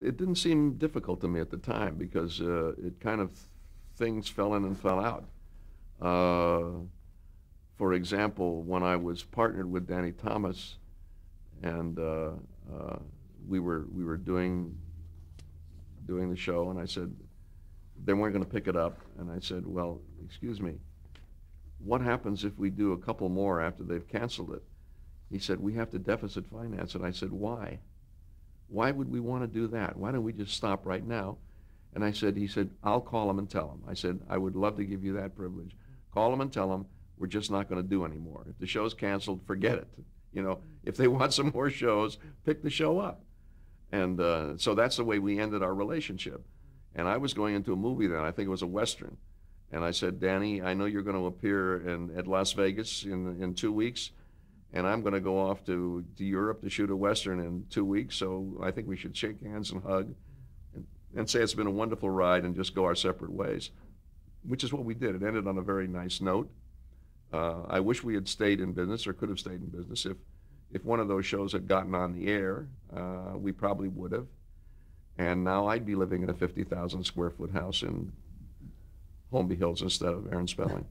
It didn't seem difficult to me at the time because it kind of, things fell in and fell out. For example, when I was partnered with Danny Thomas, and we were doing the show, and I said, they weren't going to pick it up, and I said, well, excuse me, what happens if we do a couple more after they've canceled it? He said, we have to deficit finance, and I said, why? Why would we want to do that? Why don't we just stop right now? And I said, he said, I'll call him and tell him. I said, I would love to give you that privilege. Call him and tell him, we're just not going to do anymore. If the show's canceled, forget it. You know, if they want some more shows, pick the show up. And so that's the way we ended our relationship. And I was going into a movie then, I think it was a Western. And I said, Danny, I know you're going to appear at Las Vegas in 2 weeks. And I'm going to go off to Europe to shoot a Western in 2 weeks, so I think we should shake hands and hug and say it's been a wonderful ride and just go our separate ways, which is what we did. It ended on a very nice note. I wish we had stayed in business, or could have stayed in business. If one of those shows had gotten on the air, we probably would have. And now I'd be living in a 50,000 square foot house in Holmby Hills instead of Aaron Spelling.